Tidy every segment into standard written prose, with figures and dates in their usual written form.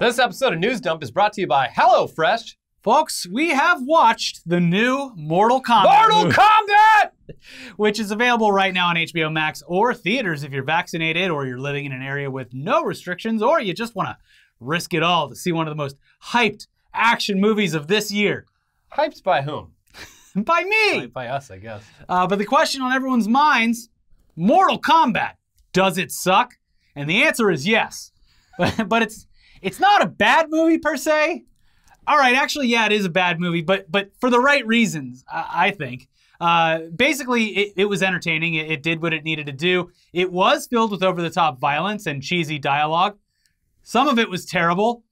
This episode of News Dump is brought to you by HelloFresh. Folks, we have watched the new Mortal Kombat. Mortal Kombat! Which is available right now on HBO Max or theaters if you're vaccinated or you're living in an area with no restrictions or you just want to risk it all to see one of the most hyped action movies of this year. Hyped by whom? By me! By us, I guess. But the question on everyone's minds, Mortal Kombat, does it suck? And the answer is yes. But it's not a bad movie per se. All right, actually, yeah, it is a bad movie, but for the right reasons, I think. Basically, it was entertaining. It did what it needed to do. It was filled with over-the-top violence and cheesy dialogue. Some of it was terrible,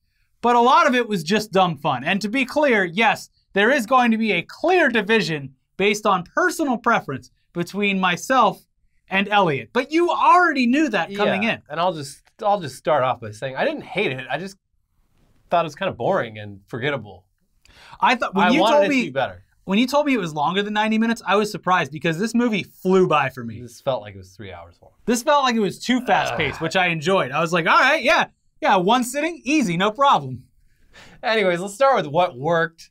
but a lot of it was just dumb fun. And to be clear, yes, there is going to be a clear division based on personal preference between myself and Elliot. But you already knew that coming in. And I'll just start off by saying I didn't hate it. I just thought it was kind of boring and forgettable. When you told me it was longer than 90 minutes, I was surprised because this movie flew by for me. This felt like it was 3 hours long. This felt like it was too fast-paced, which I enjoyed. I was like, all right, yeah, one sitting, easy, no problem. Anyways, let's start with what worked.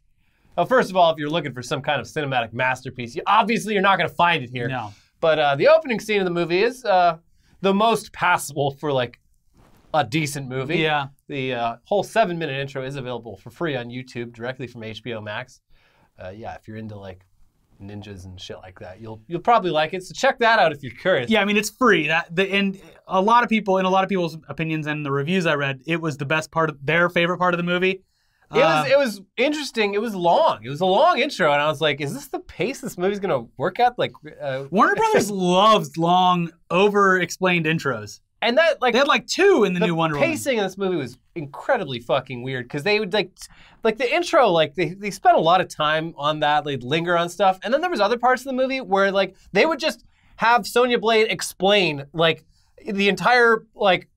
Well, first of all, if you're looking for some kind of cinematic masterpiece, obviously you're not going to find it here. No. But the opening scene of the movie is the most passable for like a decent movie. Yeah. The whole 7-minute intro is available for free on YouTube directly from HBO Max. Yeah, if you're into like ninjas and shit like that, you'll probably like it. So check that out if you're curious. Yeah, I mean, it's free. And a lot of people, in a lot of people's opinions and the reviews I read, it was the best part of their favorite part of the movie. It was interesting. It was long. It was a long intro, and I was like, "Is this the pace this movie's gonna work at?" Like, Warner Brothers loves long, over-explained intros, and that like they had like two in the new Wonder Woman. The pacing in this movie was incredibly fucking weird because they would like the intro, like they spent a lot of time on that. They'd linger on stuff, and then there was other parts of the movie where like they would just have Sonya Blade explain like the entire like.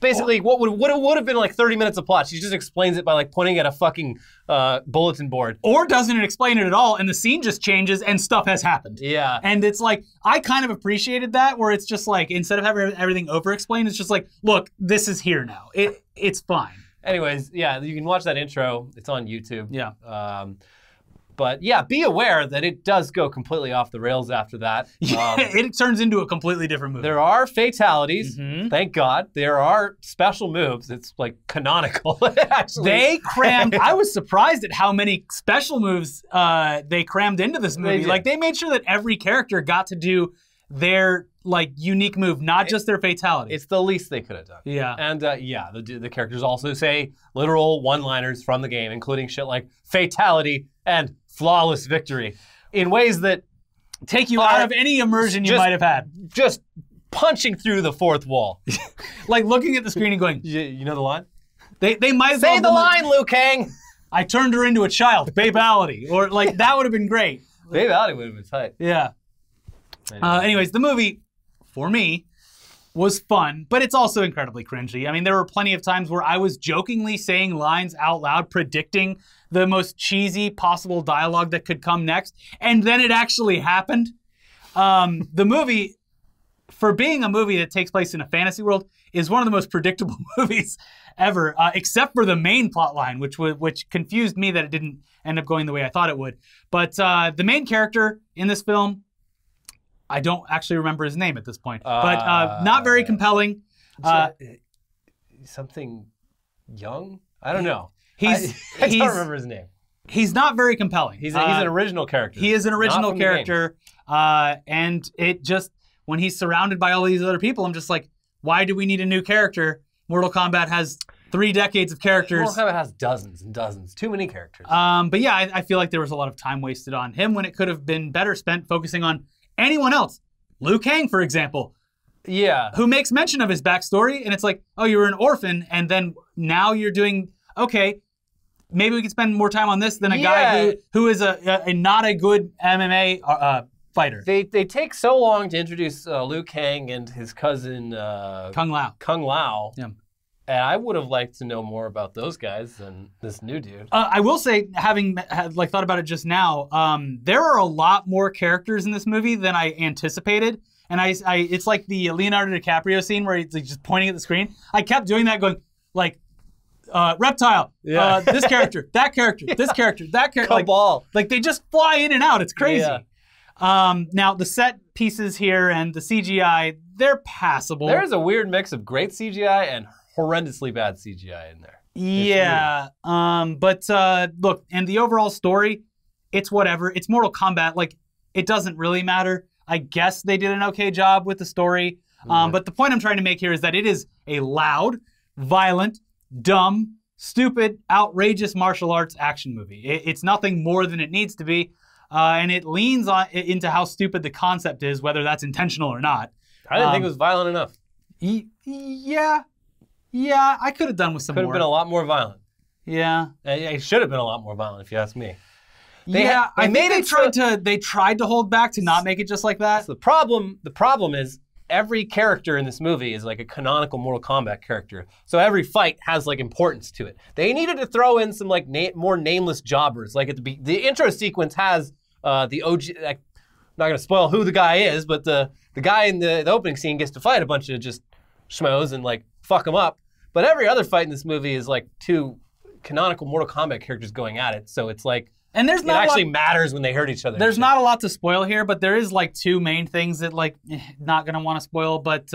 Basically, what would have been like 30 minutes of plot, she just explains it by like pointing at a fucking bulletin board. Or doesn't explain it at all, and the scene just changes and stuff has happened. Yeah. And it's like, I kind of appreciated that, where it's just like, instead of having everything over-explained, it's just like, look, this is here now. It's fine. Anyways, yeah, you can watch that intro. It's on YouTube. Yeah. But yeah, be aware that it does go completely off the rails after that. It turns into a completely different movie. There are fatalities, thank God. There are special moves. It's like canonical. Actually. They crammed, I was surprised at how many special moves they crammed into this movie. Like they made sure that every character got to do their like unique move, not just their fatality. It's the least they could have done. Yeah. And yeah, the characters also say literal one-liners from the game, including shit like fatality and flawless victory in ways that take you out of any immersion you might have had. Just punching through the fourth wall. Like looking at the screen and going, you know the line? They might say the line, Liu Kang. I turned her into a child, babality. Or like, that would have been great. Babality would have been tight. Yeah. Anyways, the movie, for me, was fun, but it's also incredibly cringy. I mean, there were plenty of times where I was jokingly saying lines out loud, predicting the most cheesy possible dialogue that could come next, and then it actually happened. The movie, for being a movie that takes place in a fantasy world, is one of the most predictable movies ever, except for the main plot line, which confused me that it didn't end up going the way I thought it would. But the main character in this film, I don't actually remember his name at this point, but not very compelling. Something Young? I don't know. I don't remember his name. He's not very compelling. He's an original character. He is an original character, and it just, when he's surrounded by all these other people, I'm just like, why do we need a new character? Mortal Kombat has 3 decades of characters. Mortal Kombat has dozens and dozens. Too many characters. But yeah, I feel like there was a lot of time wasted on him when it could have been better spent focusing on anyone else. Liu Kang, for example. Yeah. Who makes mention of his backstory, and it's like, oh, you were an orphan, and then now you're doing, okay, maybe we can spend more time on this than a guy who is a not a good MMA fighter. They take so long to introduce Liu Kang and his cousin... Kung Lao. Kung Lao. Yeah. And I would have liked to know more about those guys than this new dude. I will say, having thought about it just now, there are a lot more characters in this movie than I anticipated. And it's like the Leonardo DiCaprio scene where he's like, just pointing at the screen. I kept doing that going, like, Reptile, yeah. This character, that character, this character, that character. Cabal. Like they just fly in and out. It's crazy. Yeah. Now, the set pieces here and the CGI, they're passable. There's a weird mix of great CGI and horrendously bad CGI in there. Yeah. But look, and the overall story, it's whatever. It's Mortal Kombat. Like, it doesn't really matter. I guess they did an okay job with the story. But the point I'm trying to make here is that it is a loud, violent, dumb, stupid, outrageous martial arts action movie. It's nothing more than it needs to be. And it leans on into how stupid the concept is, whether that's intentional or not. I didn't think it was violent enough. Yeah, I could have done with some more. Could have been a lot more violent. Yeah. It should have been a lot more violent, if you ask me. They tried to hold back to not make it just like that. So the problem is every character in this movie is like a canonical Mortal Kombat character. So every fight has like importance to it. They needed to throw in some like more nameless jobbers. Like at the intro sequence has the OG, I'm not gonna spoil who the guy is, but the guy in the opening scene gets to fight a bunch of just schmoes and like fuck them up. But every other fight in this movie is like two canonical Mortal Kombat characters going at it. So it's like, and there's not it actually matters when they hurt each other. There's not a lot to spoil here, but there is like two main things that like not gonna want to spoil. But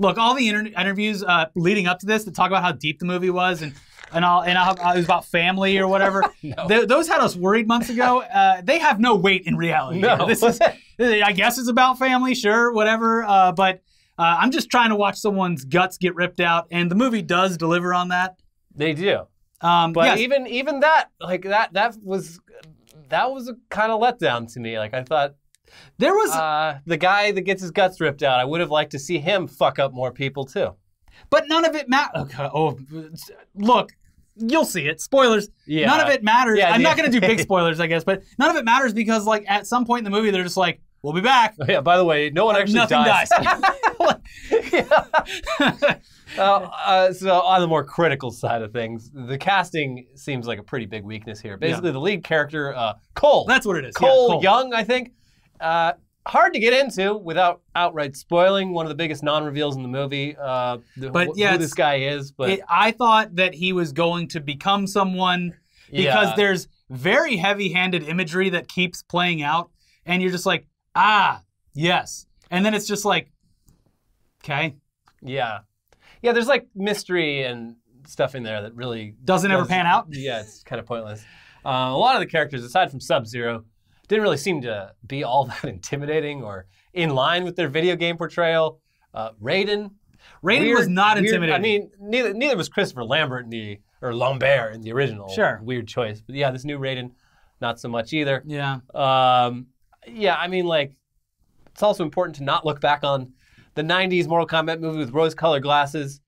look, all the interviews leading up to this that talk about how deep the movie was and it was about family or whatever. Those had us worried months ago. They have no weight in reality. No, I guess it's about family, sure, whatever. But I'm just trying to watch someone's guts get ripped out, and the movie does deliver on that. They do. But even that, like that was a kind of letdown to me. Like I thought there was the guy that gets his guts ripped out. I would have liked to see him fuck up more people too. But none of it matters. Okay. Oh, look, you'll see it. Spoilers. Yeah. None of it matters. Yeah, I'm not gonna do big spoilers, I guess. But none of it matters because like at some point in the movie they're just like, we'll be back. Oh, yeah. By the way, no one actually dies. So on the more critical side of things, the casting seems like a pretty big weakness here. Basically, the lead character, Cole. That's what it is. Cole Young, I think. Hard to get into without outright spoiling. One of the biggest non-reveals in the movie. Who this guy is. But I thought that he was going to become someone because there's very heavy-handed imagery that keeps playing out, and you're just like, ah, yes, and then it's just like, okay, yeah. Yeah, there's like mystery and stuff in there that really doesn't ever pan out. Yeah, it's kind of pointless. A lot of the characters, aside from Sub-Zero, didn't really seem to be all that intimidating or in line with their video game portrayal. Raiden was not intimidating. I mean, neither was Christopher Lambert or Lambert in the original. Sure, weird choice. But yeah, this new Raiden, not so much either. Yeah. I mean, like, it's also important to not look back on the 90s Mortal Kombat movie with rose-colored glasses,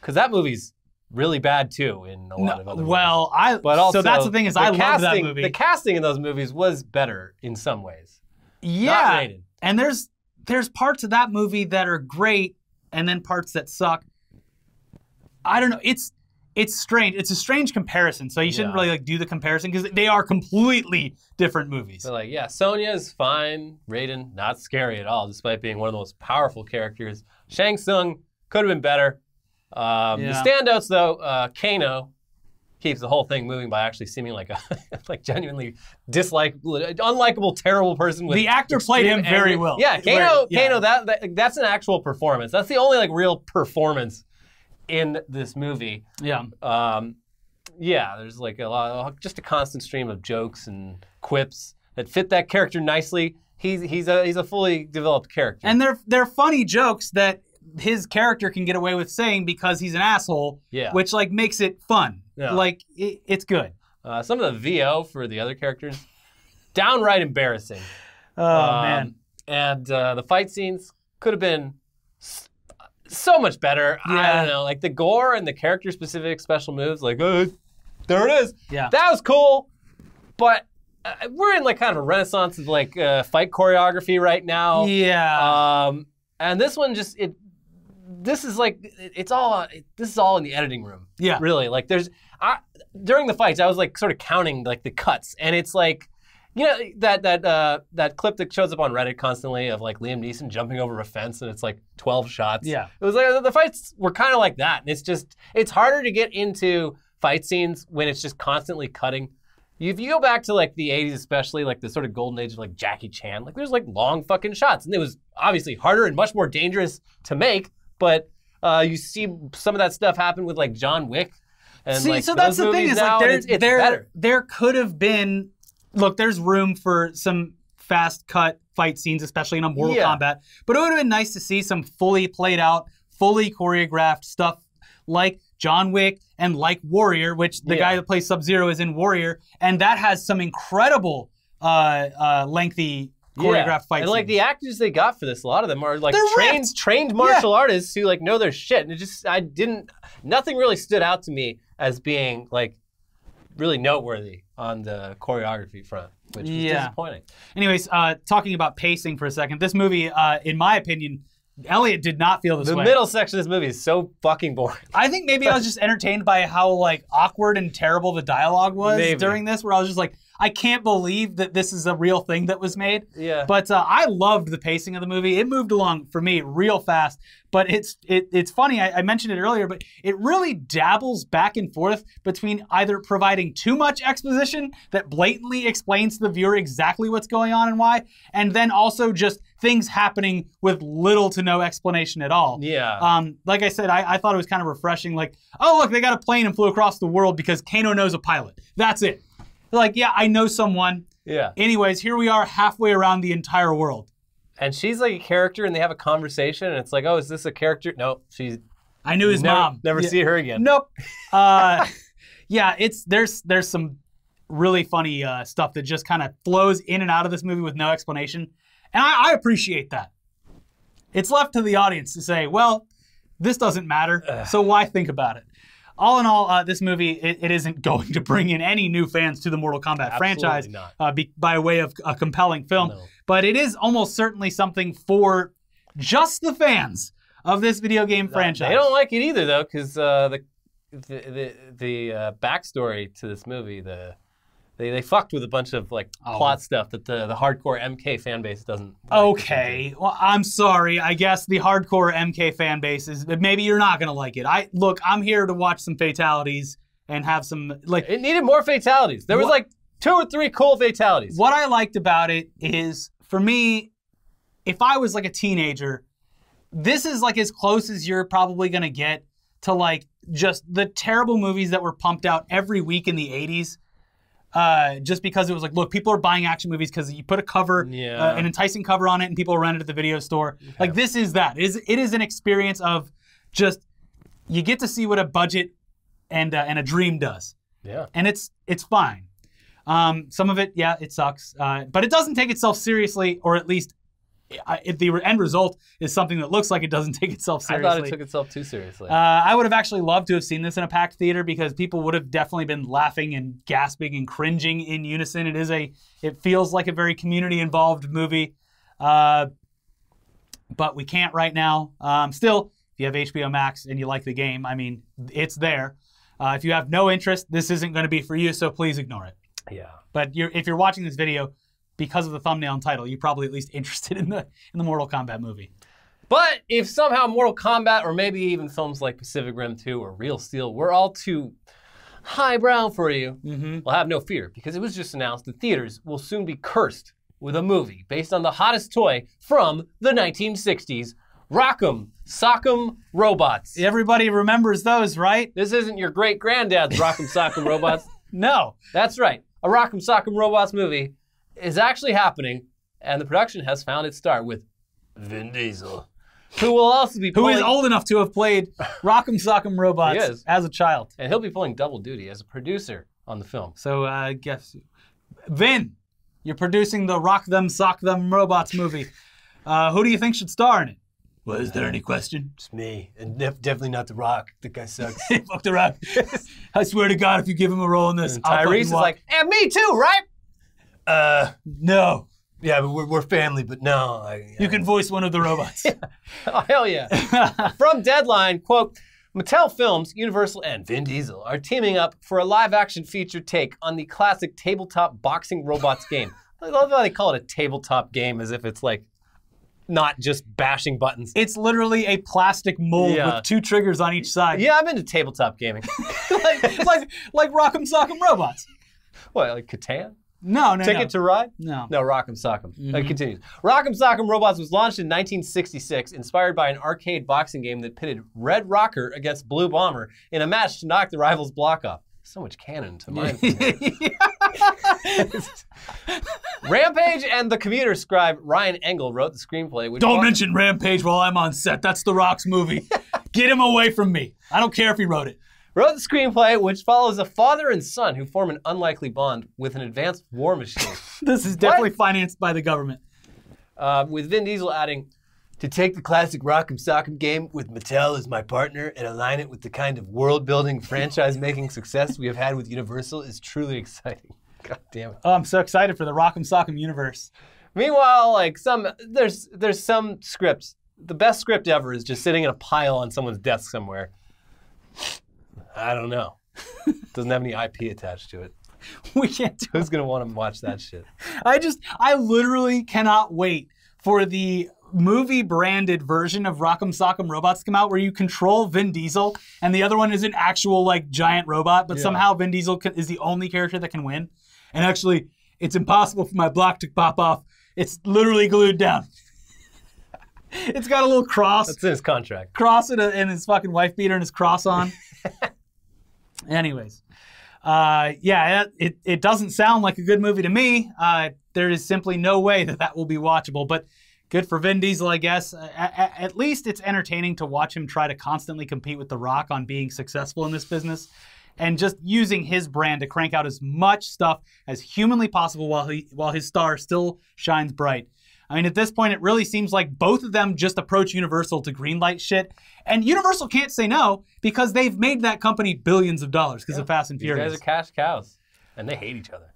because that movie's really bad too in a lot of other movies. So that's the thing is I love that movie. The casting in those movies was better in some ways. Yeah, and there's parts of that movie that are great, and then parts that suck. I don't know. It's strange. It's a strange comparison. So you shouldn't really like do the comparison because they are completely different movies. But like, yeah, Sonya is fine. Raiden, not scary at all, despite being one of the most powerful characters. Shang Tsung could have been better. The standouts, though, Kano keeps the whole thing moving by actually seeming like a genuinely unlikable, terrible person. With the actor played him very well. Yeah, Kano. That's an actual performance. That's the only like real performance in this movie. Yeah. There's like a lot of, just a constant stream of jokes and quips that fit that character nicely. He's a fully developed character. And they're funny jokes that his character can get away with saying because he's an asshole, which like makes it fun. Yeah. Like it's good. Some of the VO for the other characters, downright embarrassing. Oh man. And the fight scenes could have been so much better. Yeah. I don't know, like the gore and the character-specific special moves, like, oh, there it is. Yeah, that was cool. But we're in like kind of a renaissance of like fight choreography right now. Yeah. And this one just this is all in the editing room. Yeah. Really, like during the fights, I was like sort of counting like the cuts, and it's like You know that clip that shows up on Reddit constantly of like Liam Neeson jumping over a fence and it's like 12 shots. Yeah, it was like the fights were kind of like that, and it's harder to get into fight scenes when it's just constantly cutting. If you go back to like the 80s, especially like the sort of golden age of like Jackie Chan, like there's like long fucking shots, and it was obviously harder and much more dangerous to make. But you see some of that stuff happen with like John Wick. And see, like, so that's the thing is like there could have been. Look, there's room for some fast cut fight scenes, especially in a Mortal Kombat. But it would have been nice to see some fully played out, fully choreographed stuff like John Wick and like Warrior, which the guy that plays Sub-Zero is in Warrior. And that has some incredible lengthy choreographed fight scenes. And like the actors they got for this, a lot of them are like trained martial artists who like know their shit. And it just, nothing really stood out to me as being like really noteworthy on the choreography front, which was disappointing. Anyways, talking about pacing for a second, this movie, in my opinion, Elliot did not feel this way. The middle section of this movie is so fucking boring. I think maybe I was just entertained by how like awkward and terrible the dialogue was during this, where I was just like, I can't believe that this is a real thing that was made. Yeah. But I loved the pacing of the movie. It moved along for me real fast. But it's funny, I mentioned it earlier, but it really dabbles back and forth between either providing too much exposition that blatantly explains to the viewer exactly what's going on and why, and then also just things happening with little to no explanation at all. Yeah. Like I said, I thought it was kind of refreshing, like, oh, look, they got a plane and flew across the world because Kano knows a pilot. That's it. They're like, yeah, I know someone. Yeah. Anyways, here we are halfway around the entire world. And she's like a character, and they have a conversation, and it's like, oh, is this a character? Nope. She's. I knew his mom. Never see her again. Nope. Yeah, there's some really funny stuff that just kind of flows in and out of this movie with no explanation, and I appreciate that. It's left to the audience to say, well, this doesn't matter, so why think about it? All in all, this movie, it isn't going to bring in any new fans to the Mortal Kombat franchise by way of a compelling film. No. But it is almost certainly something for just the fans of this video game franchise. They don't like it either, though, because the backstory to this movie, they fucked with a bunch of like plot stuff that the hardcore MK fan base doesn't like. Okay, well, I'm sorry. I guess the hardcore MK fan base is, maybe you're not gonna like it. Look, I'm here to watch some fatalities and have some like. It needed more fatalities. There was like 2 or 3 cool fatalities. What I liked about it is, for me, if I was like a teenager, this is like as close as you're probably gonna get to like just the terrible movies that were pumped out every week in the 80s. Just because it was like, look, people are buying action movies because you put a cover, an enticing cover on it, and people rent it at the video store. Okay. Like this is that. It is an experience of just, you get to see what a budget and a dream does. Yeah. And it's fine. Some of it, yeah, it sucks. But it doesn't take itself seriously, or at least if the end result is something that looks like it doesn't take itself seriously. I thought it took itself too seriously. I would have actually loved to have seen this in a packed theater, because people would have definitely been laughing and gasping and cringing in unison. It feels like a very community-involved movie, but we can't right now. Still, if you have HBO Max and you like the game, I mean, it's there. If you have no interest, this isn't going to be for you, so please ignore it. Yeah. But if you're watching this video, because of the thumbnail and title, you're probably at least interested in the Mortal Kombat movie. But if somehow Mortal Kombat, or maybe even films like Pacific Rim 2 or Real Steel, were all too highbrow for you, well, have no fear, because it was just announced that theaters will soon be cursed with a movie based on the hottest toy from the 1960s, Rock 'Em Sock 'Em Robots. Everybody remembers those, right? This isn't your great granddad's Rock 'Em Sock 'Em Robots. No. That's right. A Rock 'Em Sock 'Em Robots movie is actually happening, and the production has found its start with Vin Diesel, who will also be who is old enough to have played Rock 'Em Sock 'Em Robots as a child, and he'll be pulling double duty as a producer on the film. So I guess, Vin, you're producing the Rock 'Em Sock 'Em Robots movie. Who do you think should star in it? Well, is there any question? It's me, and definitely not The Rock. That guy sucks. Fuck The Rock. I swear to God, if you give him a role in this, Tyrese is like, and me too, right? No. Yeah, but we're family, but no. You can voice one of the robots. Yeah. Oh, hell yeah. From Deadline, quote, Mattel Films, Universal, and Vin Diesel are teaming up for a live-action feature take on the classic tabletop boxing robots game, I love how they call it a tabletop game as if it's like not just bashing buttons. It's literally a plastic mold with two triggers on each side. Yeah, I'm into tabletop gaming. like Rock 'Em Sock 'Em Robots. What, like Catan? No, no, Ticket to Ride? No. No, Rock 'Em Sock 'Em. It continues. Rock 'Em Sock 'Em Robots was launched in 1966, inspired by an arcade boxing game that pitted Red Rocker against Blue Bomber in a match to knock the rival's block off. So much canon to mind. Rampage and the computer scribe Ryan Engel wrote the screenplay. Which don't mention Rampage while I'm on set. That's The Rock's movie. Get him away from me. I don't care if he wrote it. Wrote the screenplay, which follows a father and son who form an unlikely bond with an advanced war machine. This is definitely financed by the government. With Vin Diesel adding, to take the classic Rock'em Sock'em game with Mattel as my partner and align it with the kind of world-building, franchise-making success we have had with Universal is truly exciting. God damn it. Oh, I'm so excited for the Rock'em Sock'em universe. Meanwhile, like there's some scripts. The best script ever is just sitting in a pile on someone's desk somewhere. I don't know. Doesn't have any IP attached to it. We can't do it. Who's going to want to watch that shit? I literally cannot wait for the movie-branded version of Rock'em Sock'em Robots to come out where you control Vin Diesel, and the other one is an actual, like, giant robot, but somehow Vin Diesel is the only character that can win. And actually, it's impossible for my block to pop off. It's literally glued down. It's got a little cross. That's in his contract. Cross and his fucking wife beater and his cross on. Anyways, it doesn't sound like a good movie to me. There is simply no way that that will be watchable, but good for Vin Diesel, I guess. At least it's entertaining to watch him try to constantly compete with The Rock on being successful in this business and just using his brand to crank out as much stuff as humanly possible while his star still shines bright. I mean, at this point, it really seems like both of them just approach Universal to greenlight shit. And Universal can't say no because they've made that company billions of dollars because of Fast and Furious. These guys are cash cows, and they hate each other.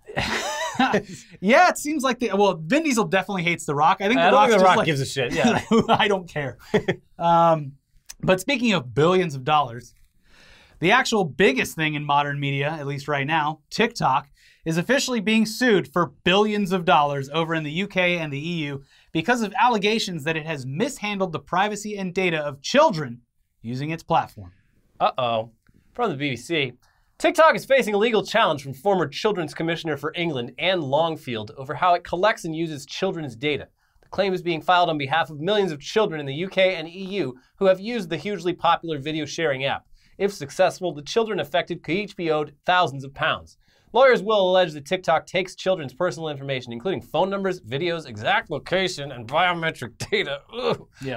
Yeah, it seems like Vin Diesel definitely hates The Rock. I think The Rock gives a shit. Yeah, I don't care. But speaking of billions of dollars, the actual biggest thing in modern media, at least right now, TikTok, is officially being sued for billions of dollars over in the UK and the EU because of allegations that it has mishandled the privacy and data of children using its platform. Uh-oh. From the BBC, TikTok is facing a legal challenge from former Children's Commissioner for England, Anne Longfield, over how it collects and uses children's data. The claim is being filed on behalf of millions of children in the UK and EU who have used the hugely popular video sharing app. If successful, the children affected could each be owed thousands of pounds. Lawyers will allege that TikTok takes children's personal information, including phone numbers, videos, exact location, and biometric data,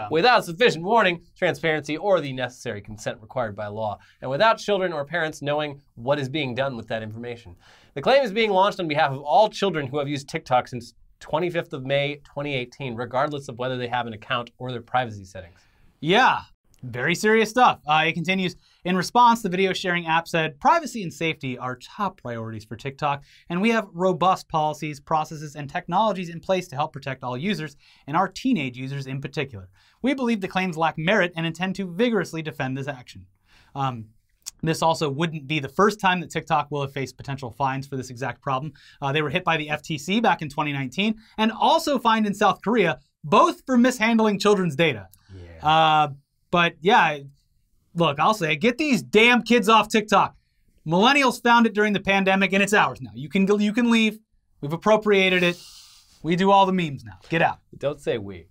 without sufficient warning, transparency, or the necessary consent required by law, and without children or parents knowing what is being done with that information. The claim is being launched on behalf of all children who have used TikTok since 25th of May, 2018, regardless of whether they have an account or their privacy settings. Yeah. Very serious stuff. It continues, in response, the video sharing app said, privacy and safety are top priorities for TikTok, and we have robust policies, processes, and technologies in place to help protect all users, and our teenage users in particular. We believe the claims lack merit and intend to vigorously defend this action. This also wouldn't be the first time that TikTok will have faced potential fines for this exact problem. They were hit by the FTC back in 2019, and also fined in South Korea, both for mishandling children's data. Yeah. But yeah, look, I'll say, get these damn kids off TikTok. Millennials found it during the pandemic, and it's ours now. You can leave. We've appropriated it. We do all the memes now. Get out. Don't say we.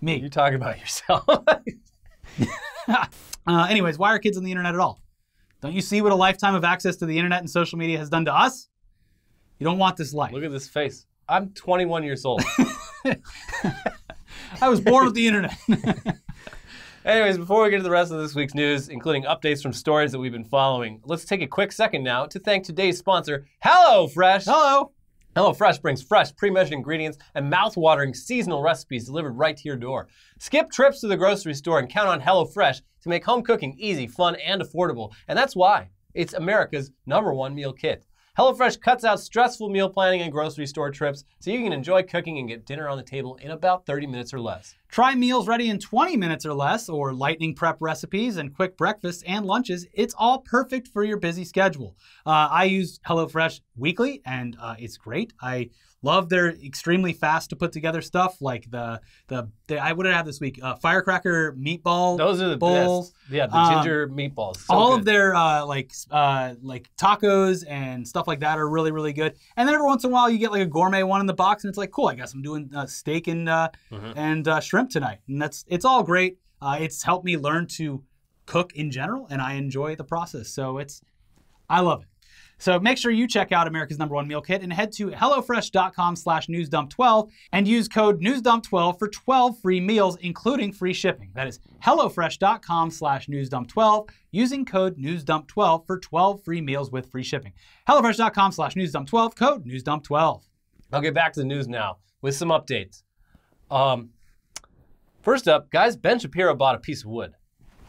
Me. You're talking about yourself. Anyways, why are kids on the internet at all? Don't you see what a lifetime of access to the internet and social media has done to us? You don't want this life. Look at this face. I'm 21 years old. I was born with the internet. Anyways, before we get to the rest of this week's news, including updates from stories that we've been following, let's take a quick second now to thank today's sponsor, HelloFresh. Hello. HelloFresh brings fresh, pre-measured ingredients and mouth-watering seasonal recipes delivered right to your door. Skip trips to the grocery store and count on HelloFresh to make home cooking easy, fun, and affordable. And that's why it's America's #1 meal kit. HelloFresh cuts out stressful meal planning and grocery store trips so you can enjoy cooking and get dinner on the table in about 30 minutes or less. Try meals ready in 20 minutes or less, or lightning prep recipes and quick breakfasts and lunches. It's all perfect for your busy schedule. I use HelloFresh weekly, and it's great. I love their extremely fast to put together stuff, like what did I have this week? Firecracker meatball. Those are the bowls. Best. Yeah, the ginger meatballs. So all good. Of their like tacos and stuff like that are really, really good. And then every once in a while you get like a gourmet one in the box, and it's like, cool, I guess I'm doing steak and shrimp tonight, and it's all great. It's helped me learn to cook in general, and I enjoy the process. So I love it. So make sure you check out America's #1 meal kit and head to hellofresh.com/newsdump12 and use code newsdump12 for 12 free meals, including free shipping. That is hellofresh.com/newsdump12 using code newsdump12 for 12 free meals with free shipping. hellofresh.com/newsdump12, code newsdump12. Okay, back to the news now with some updates. First up, guys, Ben Shapiro bought a piece of wood.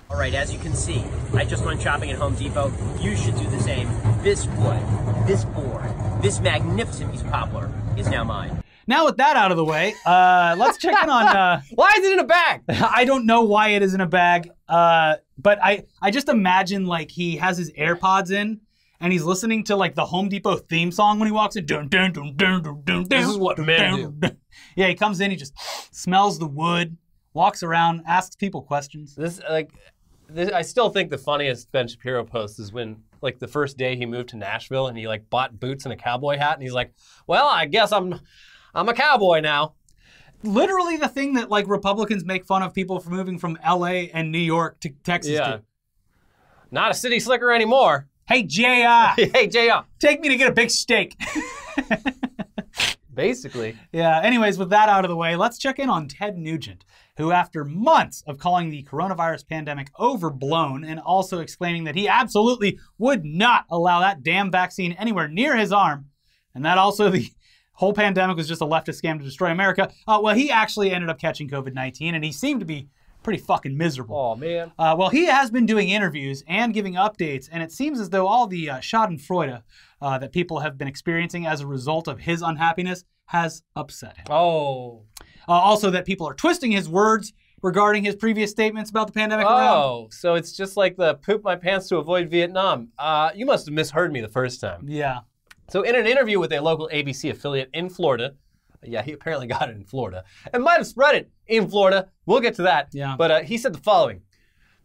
All right, as you can see, I just went shopping at Home Depot. You should do the same. This wood, this board, this magnificent piece of poplar is now mine. Now with that out of the way, let's check in on... why is it in a bag? I don't know why it is in a bag, but I just imagine like he has his AirPods in, and he's listening to like the Home Depot theme song when he walks in. Dun, dun, dun, dun, dun, dun, this is what men do. Dun. Yeah, he comes in, he just smells the wood, walks around, asks people questions. I still think the funniest Ben Shapiro post is when, like, the first day he moved to Nashville and he, like, bought boots and a cowboy hat, and he's like, well, I guess I'm a cowboy now. Literally the thing that, like, Republicans make fun of people for moving from L.A. and New York to Texas to. Not a city slicker anymore. Hey, J.R. Hey, J.R. Take me to get a big steak. Basically. Yeah, anyways, with that out of the way, let's check in on Ted Nugent, who after months of calling the coronavirus pandemic overblown and also explaining that he absolutely would not allow that damn vaccine anywhere near his arm, and that also the whole pandemic was just a leftist scam to destroy America, well, he actually ended up catching COVID-19, and he seemed to be pretty fucking miserable. Oh, man. Well, he has been doing interviews and giving updates, and it seems as though all the schadenfreude that people have been experiencing as a result of his unhappiness has upset him. Oh. Also that people are twisting his words regarding his previous statements about the pandemic around. Oh, so it's just like the poop my pants to avoid Vietnam. You must have misheard me the first time. Yeah. So in an interview with a local ABC affiliate in Florida, yeah, he apparently got it in Florida, and might have spread it in Florida. We'll get to that. Yeah. But he said the following.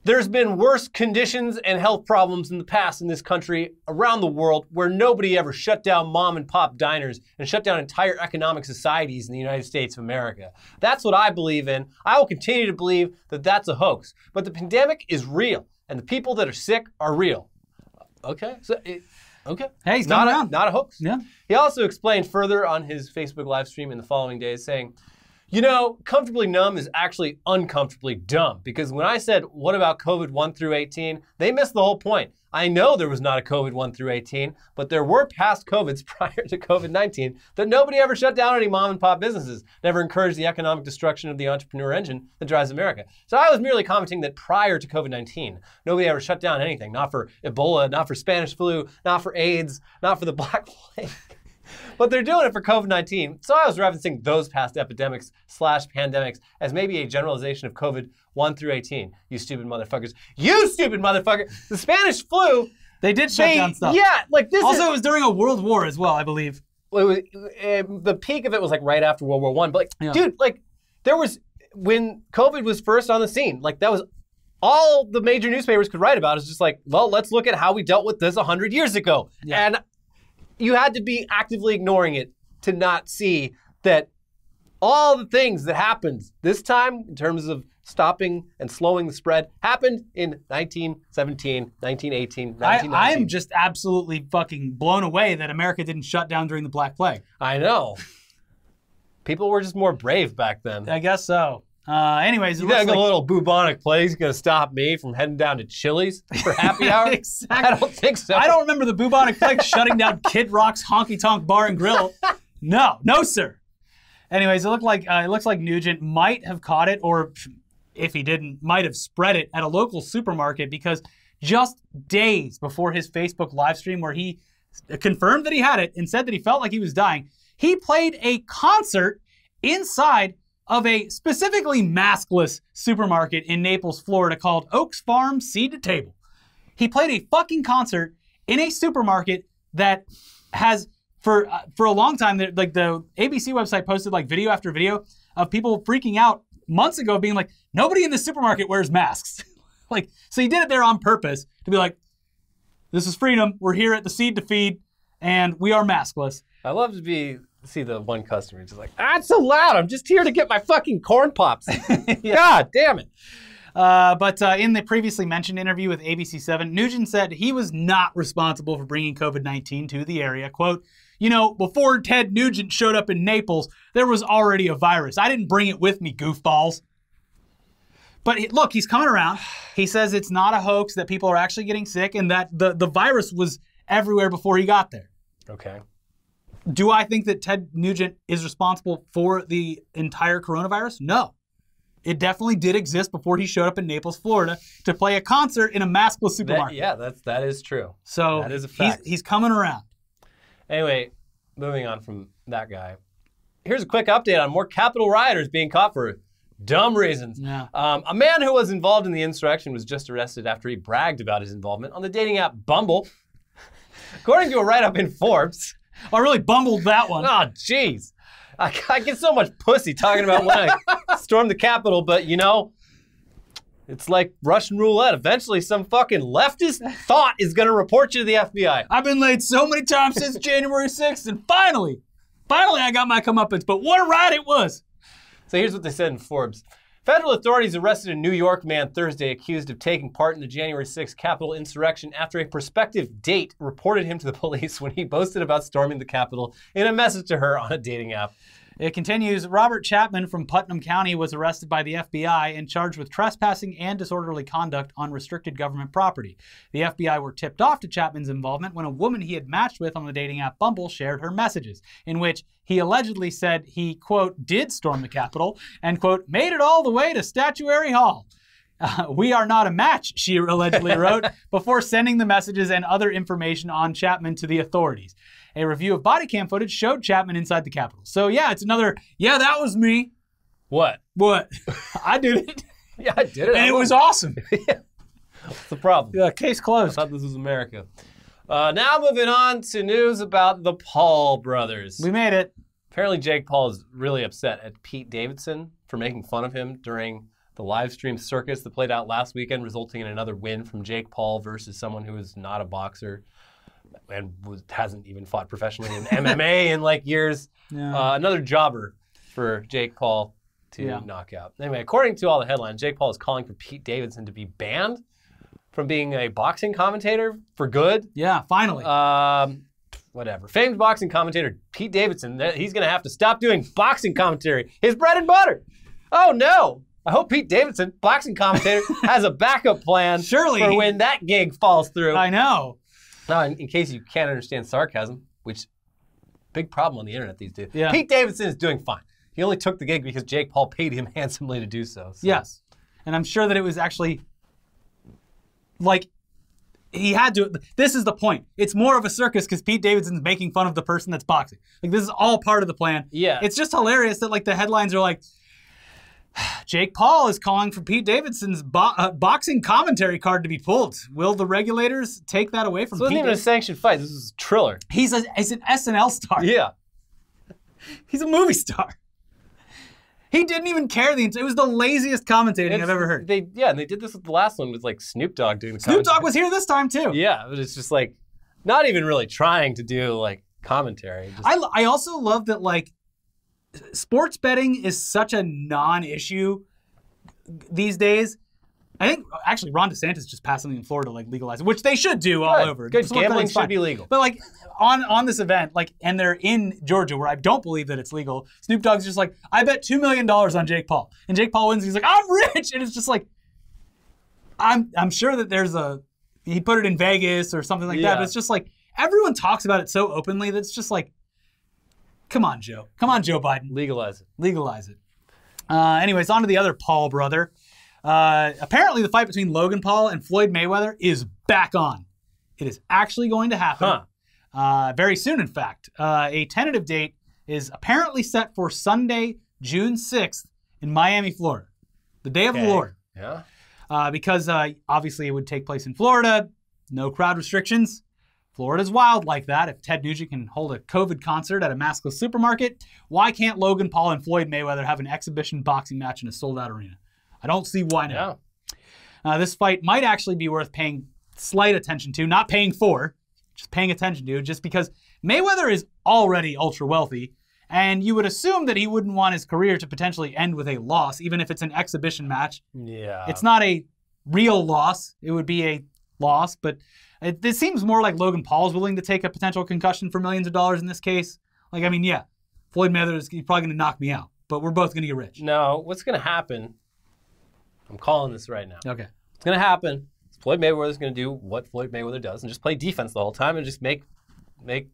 There's been worse conditions and health problems in the past in this country, around the world, where nobody ever shut down mom and pop diners and shut down entire economic societies in the United States of America. That's what I believe in. I will continue to believe that that's a hoax. But the pandemic is real, and the people that are sick are real. Okay. So okay. Hey, he's not around. Not a hoax. Yeah. He also explained further on his Facebook live stream in the following days, saying, you know, comfortably numb is actually uncomfortably dumb, because when I said, what about COVID 1 through 18, they missed the whole point. I know there was not a COVID 1 through 18, but there were past COVIDs prior to COVID-19 that nobody ever shut down any mom and pop businesses, never encouraged the economic destruction of the entrepreneur engine that drives America. So I was merely commenting that prior to COVID-19, nobody ever shut down anything, not for Ebola, not for Spanish flu, not for AIDS, not for the Black Plague. But they're doing it for COVID-19. So I was referencing those past epidemics/pandemics as maybe a generalization of COVID 1 through 18. You stupid motherfuckers. You stupid motherfucker. The Spanish flu. They did shut down stuff. Yeah, like this. Also, it was during a world war as well, I believe. It was, the peak of it was like right after World War I. But like, yeah. Dude, like there was, when COVID was first on the scene, like that was all the major newspapers could write about. It's just like, well, let's look at how we dealt with this 100 years ago. Yeah. And you had to be actively ignoring it to not see that all the things that happened this time in terms of stopping and slowing the spread happened in 1917, 1918, 1919. I am just absolutely fucking blown away that America didn't shut down during the Black Plague. I know. People were just more brave back then. I guess so. Anyways, you think a little bubonic plague's gonna stop me from heading down to Chili's for happy hour? Exactly. I don't think so. I don't remember the bubonic plague shutting down Kid Rock's Honky Tonk Bar and Grill. No, sir. Anyways, it looks like Nugent might have caught it, or if he didn't, might have spread it at a local supermarket, because just days before his Facebook live stream, where he confirmed that he had it and said that he felt like he was dying, he played a concert inside of a specifically maskless supermarket in Naples, Florida called Oaks Farm Seed to Table. He played a fucking concert in a supermarket that has, for a long time, like the ABC website posted like video after video of people freaking out months ago being like, nobody in the supermarket wears masks. Like, so he did it there on purpose to be like, this is freedom. We're here at the Seed to Feed and we are maskless. I love to see the one customer just like, ah, it's so loud. I'm just here to get my fucking corn pops. Yeah. God damn it. But in the previously mentioned interview with ABC7, Nugent said he was not responsible for bringing COVID-19 to the area. Quote, you know, before Ted Nugent showed up in Naples, there was already a virus. I didn't bring it with me, goofballs. But look, he's coming around. He says it's not a hoax, that people are actually getting sick, and that the virus was everywhere before he got there. Okay. Do I think that Ted Nugent is responsible for the entire coronavirus? No. It definitely did exist before he showed up in Naples, Florida, to play a concert in a maskless supermarket. That is true. So that is a fact. He's coming around. Anyway, moving on from that guy. Here's a quick update on more Capitol rioters being caught for dumb reasons. Yeah. A man who was involved in the insurrection was just arrested after he bragged about his involvement on the dating app Bumble. According to a write-up in Forbes. I really bumbled that one. Oh, jeez. I get so much pussy talking about when I stormed the Capitol, but you know, it's like Russian roulette. Eventually, some fucking leftist thought is going to report you to the FBI. I've been laid so many times since January 6th, and finally I got my comeuppance, but what a ride it was. So here's what they said in Forbes. Federal authorities arrested a New York man Thursday accused of taking part in the January 6th Capitol insurrection after a prospective date reported him to the police when he boasted about storming the Capitol in a message to her on a dating app. It continues, Robert Chapman from Putnam County was arrested by the FBI and charged with trespassing and disorderly conduct on restricted government property. The FBI were tipped off to Chapman's involvement when a woman he had matched with on the dating app Bumble shared her messages, in which he allegedly said he, quote, did storm the Capitol and, quote, made it all the way to Statuary Hall. We are not a match, she allegedly wrote, before sending the messages and other information on Chapman to the authorities. A review of body cam footage showed Chapman inside the Capitol. So yeah, it's another, yeah, that was me. What? I did it. Yeah, I did it. And it was awesome. Yeah. What's the problem? Yeah, case closed. I thought this was America. Now moving on to news about the Paul brothers. We made it. Apparently Jake Paul is really upset at Pete Davidson for making fun of him during the live stream circus that played out last weekend, resulting in another win from Jake Paul versus someone who is not a boxer and hasn't even fought professionally in MMA in like years. Yeah. Another jobber for Jake Paul to knock out. Anyway, according to all the headlines, Jake Paul is calling for Pete Davidson to be banned from being a boxing commentator for good. Yeah, finally. Whatever. Famed boxing commentator Pete Davidson, he's going to have to stop doing boxing commentary. His bread and butter. Oh, no. I hope Pete Davidson, boxing commentator, has a backup plan for when that gig falls through. I know. Now, in case you can't understand sarcasm, which big problem on the internet these days. Yeah. Pete Davidson is doing fine. He only took the gig because Jake Paul paid him handsomely to do so. Yes. And I'm sure that it was actually like he had to. This is the point. It's more of a circus because Pete Davidson's making fun of the person that's boxing. Like this is all part of the plan. Yeah. It's just hilarious that like the headlines are like, Jake Paul is calling for Pete Davidson's boxing commentary card to be pulled. Will the regulators take that away from Pete? This wasn't even a sanctioned fight. This is a thriller. He's an SNL star. Yeah. He's a movie star. He didn't even care. It was the laziest commentating I've ever heard. And they did this with the last one with like Snoop Dogg doing the commentary. Snoop Dogg was here this time too. Yeah, but it's just like not even really trying to do like commentary. Just... I also love that like sports betting is such a non-issue these days. I think, actually, Ron DeSantis just passed something in Florida, like, legalize it, which they should do all over. Good, gambling should be legal. But, like, on this event, like, and they're in Georgia, where I don't believe that it's legal, Snoop Dogg's just like, I bet $2 million on Jake Paul. And Jake Paul wins, and he's like, I'm rich! And it's just like, I'm sure that there's he put it in Vegas or something like that, but it's just like, everyone talks about it so openly that it's just like, come on, Joe. Come on, Joe Biden. Legalize it. Legalize it. Anyways, on to the other Paul brother. Apparently, the fight between Logan Paul and Floyd Mayweather is back on. It is actually going to happen. Very soon, in fact. A tentative date is apparently set for Sunday, June 6th in Miami, Florida. The Day of the Lord. Yeah. Because obviously it would take place in Florida. No crowd restrictions. Florida's wild like that. If Ted Nugent can hold a COVID concert at a maskless supermarket, why can't Logan Paul and Floyd Mayweather have an exhibition boxing match in a sold-out arena? I don't see why not. Yeah. This fight might actually be worth paying slight attention to, not paying for, just paying attention to, just because Mayweather is already ultra wealthy, and you would assume that he wouldn't want his career to potentially end with a loss, even if it's an exhibition match. Yeah. It's not a real loss. It would be a loss, but... It seems more like Logan Paul's willing to take a potential concussion for millions of dollars in this case. Like, I mean, yeah, Floyd Mayweather is probably going to knock me out, but we're both going to get rich. No, what's going to happen, I'm calling this right now. Okay. What's going to happen is Floyd Mayweather's going to do what Floyd Mayweather does and just play defense the whole time and just make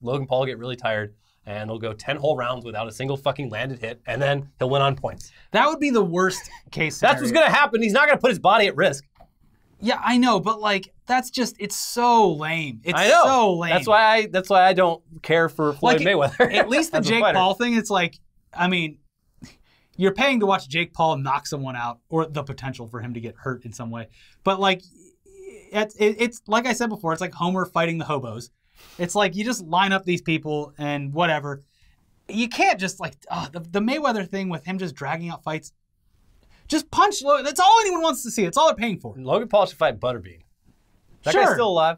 Logan Paul get really tired, and he'll go 10 whole rounds without a single fucking landed hit, and then he'll win on points. That would be the worst case scenario. That's what's going to happen. He's not going to put his body at risk. Yeah, I know, but like that's just—it's so lame. It's so lame. That's why I don't care for Floyd Mayweather. At least the Jake Paul thing. It's like, I mean, you're paying to watch Jake Paul knock someone out, or the potential for him to get hurt in some way. But like, it's like I said before, it's like Homer fighting the hobos. It's like you just line up these people and whatever. You can't just like the Mayweather thing with him just dragging out fights. Just punch Logan. That's all anyone wants to see. That's all they're paying for. Logan Paul should fight Butterbean. That guy's still alive.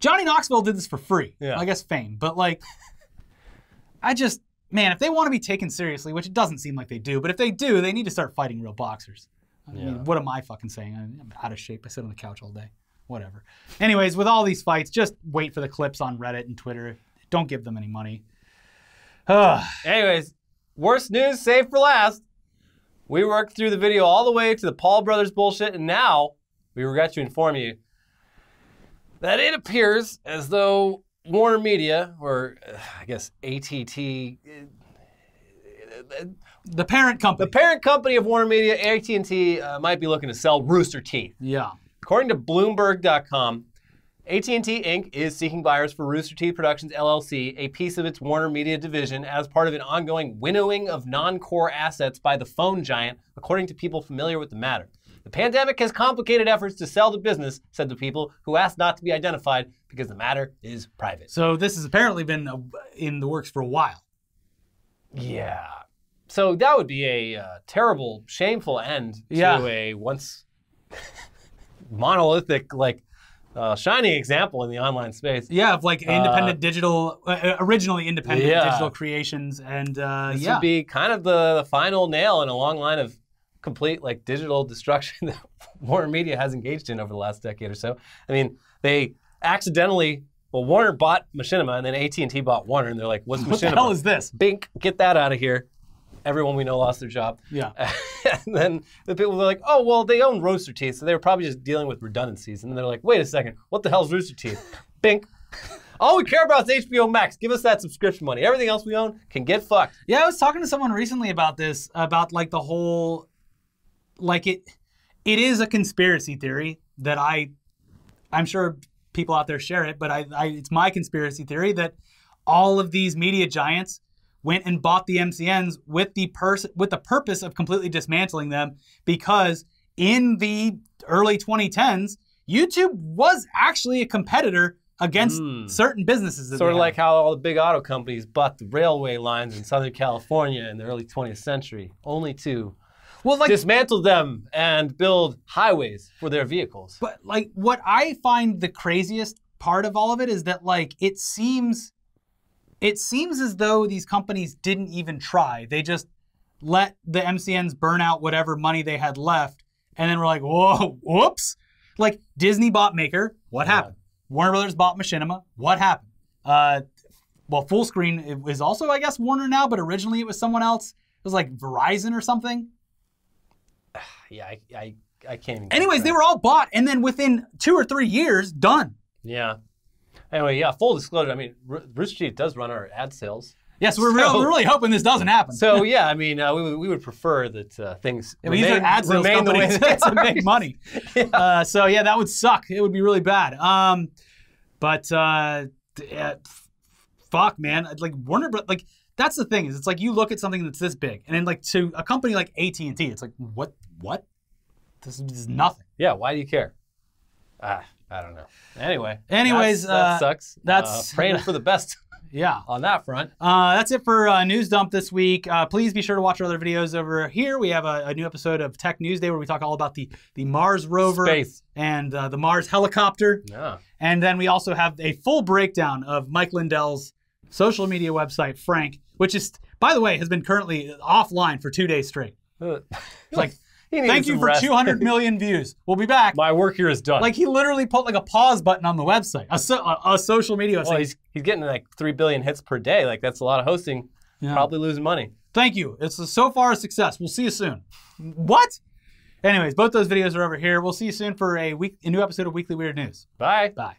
Johnny Knoxville did this for free. Yeah. I guess fame. But like, I just, man, if they want to be taken seriously, which it doesn't seem like they do, but if they do, they need to start fighting real boxers. I mean, what am I fucking saying? I'm out of shape. I sit on the couch all day. Whatever. Anyways, with all these fights, just wait for the clips on Reddit and Twitter. Don't give them any money. Anyways, worst news, save for last. We worked through the video all the way to the Paul brothers bullshit, and now we regret to inform you that it appears as though Warner Media, or I guess AT&T, the parent company of Warner Media, AT&T, might be looking to sell Rooster Teeth. Yeah. According to Bloomberg.com, AT&T Inc. is seeking buyers for Rooster Teeth Productions, LLC, a piece of its Warner Media division, as part of an ongoing winnowing of non-core assets by the phone giant, according to people familiar with the matter. The pandemic has complicated efforts to sell the business, said the people, who asked not to be identified because the matter is private. So this has apparently been in the works for a while. Yeah. So that would be a terrible, shameful end to a once monolithic, like, shining example in the online space. Yeah, of like independent digital, originally independent digital creations, and this would be kind of the final nail in a long line of complete like digital destruction that Warner Media has engaged in over the last decade or so. I mean, they accidentally, well, Warner bought Machinima, and then AT&T bought Warner, and they're like, "What's Machinima? What the hell is this? Bink, get that out of here." Everyone we know lost their job. Yeah. And then the people were like, oh, well, they own Rooster Teeth, so they were probably just dealing with redundancies. And then they're like, wait a second, what the hell's Rooster Teeth? Bink. All we care about is HBO Max. Give us that subscription money. Everything else we own can get fucked. Yeah, I was talking to someone recently about this, about like the whole, like it is a conspiracy theory that I'm sure people out there share it, but it's my conspiracy theory that all of these media giants went and bought the MCNs with the purpose of completely dismantling them, because in the early 2010s, YouTube was actually a competitor against certain businesses. Sort of like how all the big auto companies bought the railway lines in Southern California in the early 20th century, only to dismantle them and build highways for their vehicles. But like, what I find the craziest part of all of it is that like, it seems as though these companies didn't even try. They just let the MCNs burn out whatever money they had left, and then we're like, whoa, whoops. Like, Disney bought Maker, what happened? Warner Brothers bought Machinima, what happened? Well, Full Screen, it was also, I guess, Warner now, but originally it was someone else. It was like Verizon or something. Yeah, I can't even. Anyways, they were all bought, and then within 2 or 3 years, done. Yeah. Anyway, yeah, full disclosure, I mean, Rooster Teeth does run our ad sales. Yes, yeah, so we're really hoping this doesn't happen. So, yeah, I mean, we would prefer that things remain the way to make money. Yeah. So, yeah, that would suck. It would be really bad. Fuck, man. Like, Warner Bros., like, That's the thing, is it's like you look at something that's this big, and then like to a company like AT&T, it's like, what? This is nothing. Yeah, why do you care? I don't know. Anyways, that sucks. That's praying for the best. Yeah. On that front. That's it for News Dump this week. Please be sure to watch our other videos over here. We have a new episode of Tech News Day where we talk all about the Mars rover. Space. And the Mars helicopter. Yeah. And then we also have a full breakdown of Mike Lindell's social media website, Frank, which is, by the way, has been currently offline for 2 days straight. It's like, thank you for rest. 200 million views. We'll be back. My work here is done. Like, he literally put like a pause button on the website, a social media website. Well, he's getting like 3 billion hits per day. Like, that's a lot of hosting. Yeah. Probably losing money. Thank you. It's so far a success. We'll see you soon. What? Anyways, both those videos are over here. We'll see you soon for a new episode of Weekly Weird News. Bye. Bye.